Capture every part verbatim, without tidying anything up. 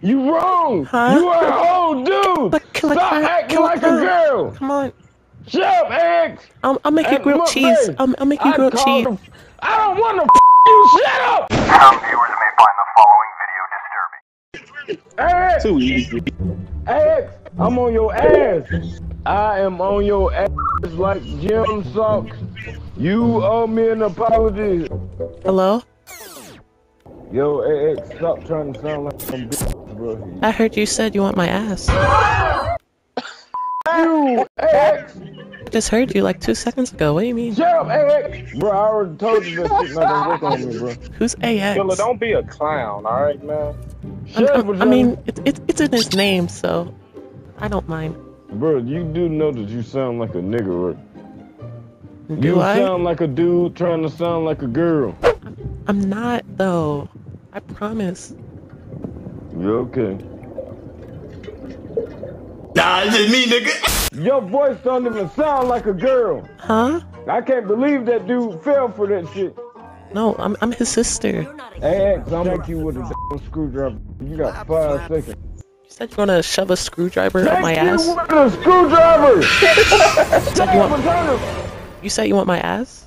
You wrong! Huh? You are a whole dude! But Killa, Stop Killa, acting Killa, like Killa. a girl! Come on. Shut up, X! I'll, I'll make you grilled cheese. I'll, I'll make you grilled cheese. The, I don't want to f*** you! Shut up! Some viewers may find the following video disturbing. X! Too easy. X! I'm on your ass! I am on your ass like gym socks. You owe me an apology. Hello? Yo, X, stop trying to sound like some bitch, bro. I heard you said you want my ass. You, X! I just heard you like two seconds ago. What do you mean? Shut up, A X! Bro, I already told you that shit. Not gonna work on me, bro. Who's A X? Killa, don't be a clown, alright, man? Shut I'm, up, I'm, I mean, it, it, it's in his name, so I don't mind. Bro, you do know that you sound like a nigga, right? Do you I? sound like a dude trying to sound like a girl. I'm not, though. I promise. You're okay. Nah, it's just me, nigga. Your voice don't even sound like a girl. Huh? I can't believe that dude fell for that shit. No, I'm I'm his sister. Hey, X, I'll make you with a damn screwdriver. You got five seconds. You said you're gonna shove a screwdriver Thank up my you ass. With a screwdriver. you, said you, want, you said you want my ass?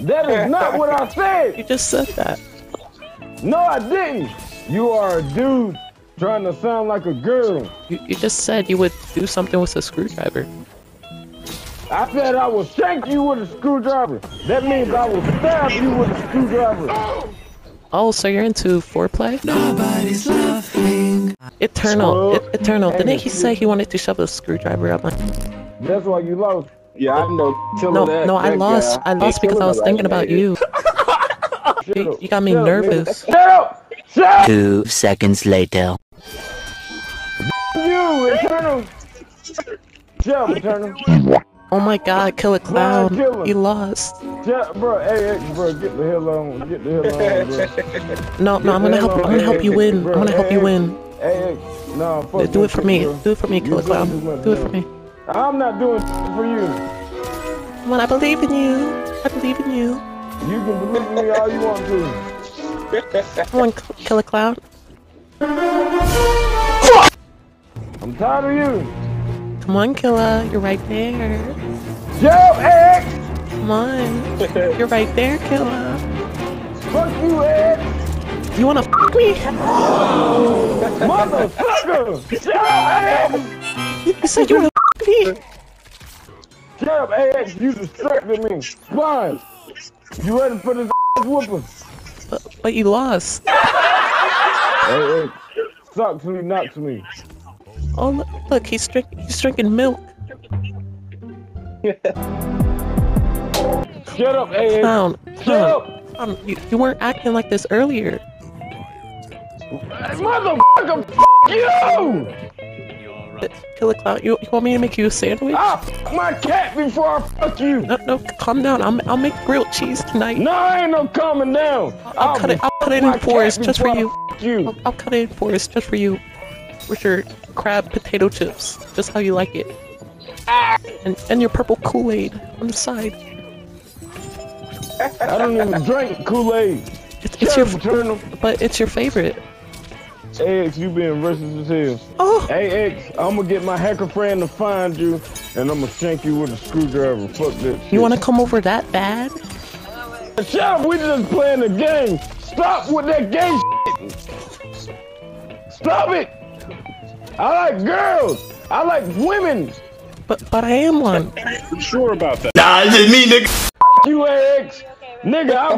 That is not what I said! You just said that. No, I didn't! You are a dude trying to sound like a girl. You, you just said you would do something with a screwdriver. I said I will shank you with a screwdriver. That means I will stab you with a screwdriver. Oh, so you're into foreplay? Nobody's laughing. Eternal. It, eternal. Didn't he say he wanted to shove a screwdriver up my... That's why you lost. Yeah, I know. No, that, no, that I lost. Guy. I lost because I was thinking about you. you, you got me Shut nervous. Shut up! Shut up! Two seconds later. You, Eternal! Shut up, Eternal! Oh my God, KILLACLOWN! You lost. Shut, bro, hey, hey, bro, get the hell on, get the hell on, bro. No, no, I'm gonna help. I'm gonna help you win. I'm gonna help you win. Hey, hey, no, fuck do it for me. Do it for me, KILLACLOWN. Do it for me. I'm not doing for you. Well, I believe in you. I believe in you. You can believe in me all you want to. Come on, KILLACLOWN. I'm tired of you. Come on, Killa. You're right there. Yo, X! Come on. You're right there, Killa. Fuck you, X! You wanna fuck me? Motherfucker! Yo, X! You said you wanna Shut up, A X, you distracted me. Fine. You ready for this ass whooping? But, but you lost. A X, suck to me, not to me. Oh, look, look he's, drink, he's drinking milk. Shut up, A X. Clown, Shut up. Um, you, you weren't acting like this earlier. Motherfucker, f*** you! KILLACLOWN, you, you want me to make you a sandwich? I'll fuck my cat before I fuck you! No, no, calm down. I'm, I'll make grilled cheese tonight. No, I ain't no calming down! I'll, I'll cut it, I'll cut it in fours just for you. you. I'll, I'll cut it in fours just for you. With your crab potato chips. Just how you like it. Ah. And, and your purple Kool-Aid on the side. I don't even drink Kool-Aid. It's, it's your favorite. But it's your favorite. A X, you being versus as hell. Oh. A X, I'm gonna get my hacker friend to find you, and I'm gonna shank you with a screwdriver. Fuck this shit. You wanna come over that bad? Shut up, we just playing a game. Stop with that game shit. Stop it. I like girls. I like women. But but I am one. I'm sure about that. Nah, it's just me, nigga. You, A X. Nigga, I I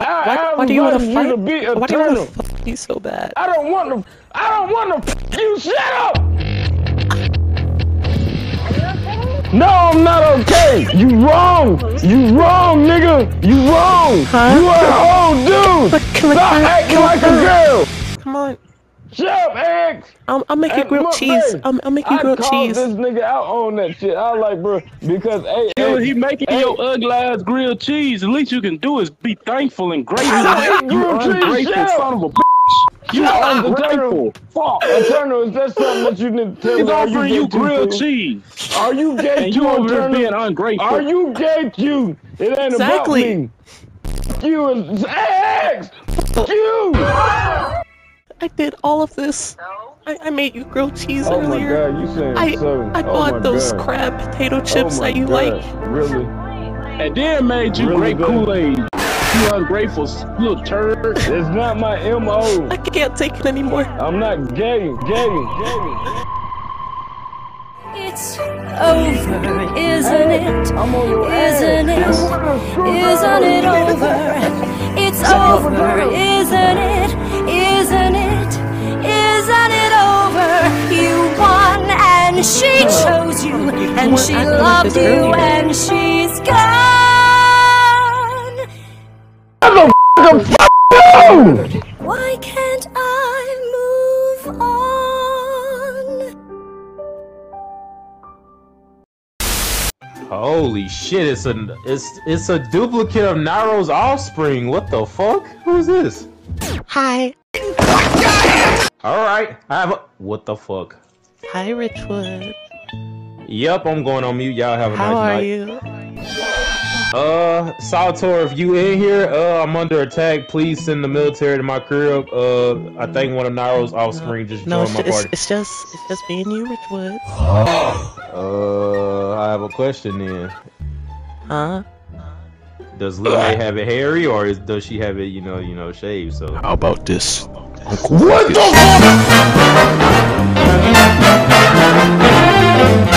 I I I you want to be a turtle. He's so bad. I don't want to. I don't want to. You shut up. Okay? No, I'm not okay. You wrong. You wrong, nigga. You wrong. Huh? You are a old dude. Stop acting like a girl. Come on. Shut up, X. I'll, I'll make you grilled cheese. I'll, I'll make you grilled cheese. I called this nigga out on that shit. I like, bro, because hey, Killa, he making hey. your ugly ass grilled cheese. The least you can do is be thankful and grateful. I hate grilled cheese. Ungrateful son of a bitch. You are ungrateful. Fuck. Eternal, is that something that you didn't tell me? He's offering you grilled cheese. Are you gay and you over there being ungrateful? Are you gay too? It ain't exactly. about me. You is X. Fuck you. I did all of this. I, I made you grilled cheese oh earlier. Oh my god, you saying I, so. I bought oh those god. crab potato chips oh that you god. like. Really? And then made you really great Kool-Aid. You ungrateful little turd. It's not my M O. I can't take it anymore. I'm not gay. Gay. Gay. It's over, isn't it? Isn't it? Isn't it over? It's over, isn't it? Isn't it? Isn't it over? You won and she chose you and she loved you and she's gone. Why can't I move on? Holy shit, it's a it's it's a duplicate of Naruto's offspring. What the fuck? Who's this? Hi. Alright, I have a- what the fuck? Hi, Richwood. Yep, I'm going on mute. Y'all have a How nice night. How are you? Uh, Salvatore, if you in here, uh, I'm under attack. Please send the military to my crib. Uh, I think one of Naruto's offspring just no, joined my party. No, it's just- it's just me and you, Richwood. Oh. Uh, I have a question then. Huh? Does Lily have it hairy, or is, does she have it, you know, you know, shaved? So how about this? What the fuck?